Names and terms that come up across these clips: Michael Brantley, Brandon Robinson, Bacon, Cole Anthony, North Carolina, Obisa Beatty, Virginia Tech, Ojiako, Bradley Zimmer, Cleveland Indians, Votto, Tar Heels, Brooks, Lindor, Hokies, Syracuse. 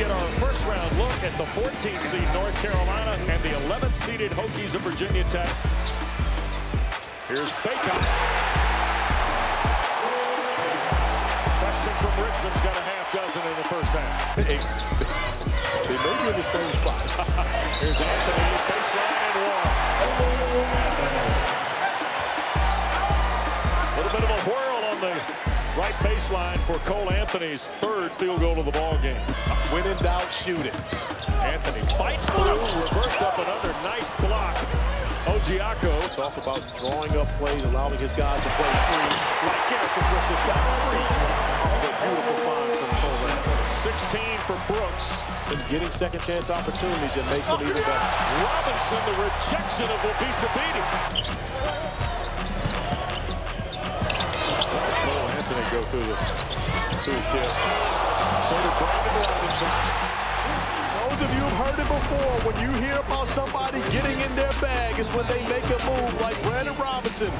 get our first round look at the 14th seed North Carolina and the 11th seeded Hokies of Virginia Tech. Here's Bacon. Freshman from Richmond's got a half dozen in the first half. They may be in the same spot. Here's Anthony, baseline and one. A little bit of a whirl on the right baseline for Cole Anthony's third field goal of the ball game. When in doubt, shoot it. Anthony fights through, reversed up another nice block. Ojiako. Talk about drawing up plays, allowing his guys to play free. Right there from Brooks, has got free. A beautiful find from Cole Anthony. 16 for Brooks. And getting second chance opportunities, it makes it even better. Robinson, the rejection of Obisa Beatty. Go through the kid. So did Brandon Robinson. Those of you who've heard it before, when you hear about somebody getting in their bag, is when they make a move like Brandon Robinson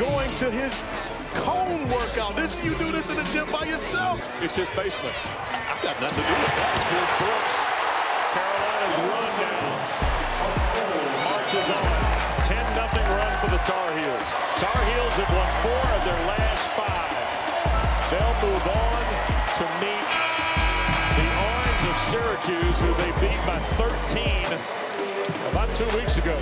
going to his cone workout. This, you do this in the gym by yourself. It's his basement. I've got nothing to do with that. Here's Brooks. Carolina's run down. Marches on. 10-0 run for the Tar Heels. Tar Heels have won 4 of their last 5. They'll move on to meet the Orange of Syracuse, who they beat by 13 about 2 weeks ago.